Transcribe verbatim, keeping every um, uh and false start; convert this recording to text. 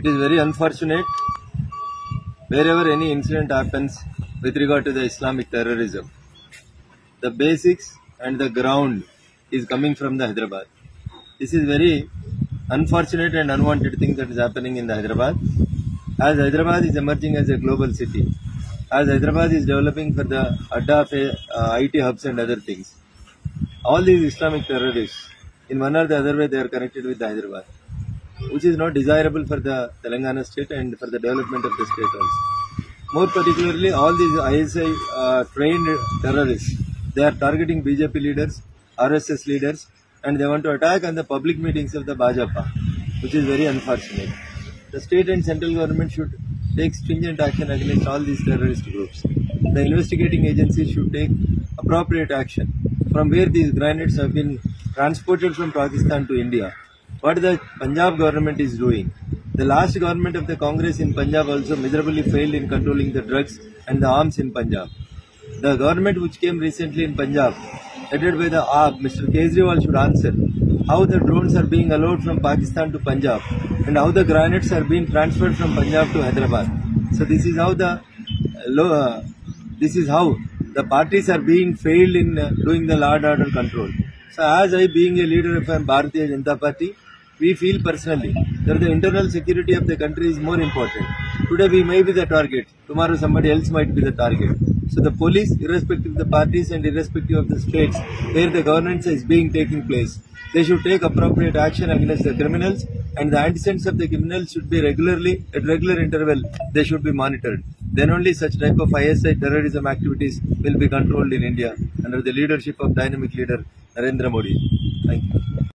It is very unfortunate wherever any incident happens with regard to the Islamic terrorism. The basics and the ground is coming from the Hyderabad. This is very unfortunate and unwanted thing that is happening in the Hyderabad. As Hyderabad is emerging as a global city, as Hyderabad is developing for the Adda uh, I T hubs and other things, all these Islamic terrorists, in one or the other way, they are connected with the Hyderabad, which is not desirable for the Telangana state and for the development of the state also. More particularly, all these I S I uh, trained terrorists, they are targeting B J P leaders, R S S leaders, and they want to attack on the public meetings of the B J P, which is very unfortunate. The state and central government should take stringent action against all these terrorist groups. The investigating agencies should take appropriate action. From where these grenades have been transported from Pakistan to India, what the Punjab government is doing. The last government of the Congress in Punjab also miserably failed in controlling the drugs and the arms in Punjab. The government which came recently in Punjab, headed by the A A P, Mister Kejriwal, should answer how the drones are being allowed from Pakistan to Punjab and how the grenades are being transferred from Punjab to Hyderabad. So this is how the uh, this is how the parties are being failed in uh, doing the law and order control. So as I, being a leader of Bharatiya Janta Party, we feel personally that the internal security of the country is more important. Today we may be the target, tomorrow somebody else might be the target. So the police, irrespective of the parties and irrespective of the states where the governance is being taking place, they should take appropriate action against the criminals, and the antecedents of the criminals should be regularly, at regular interval, they should be monitored. Then only such type of I S I terrorism activities will be controlled in India under the leadership of dynamic leader Narendra Modi. Thank you.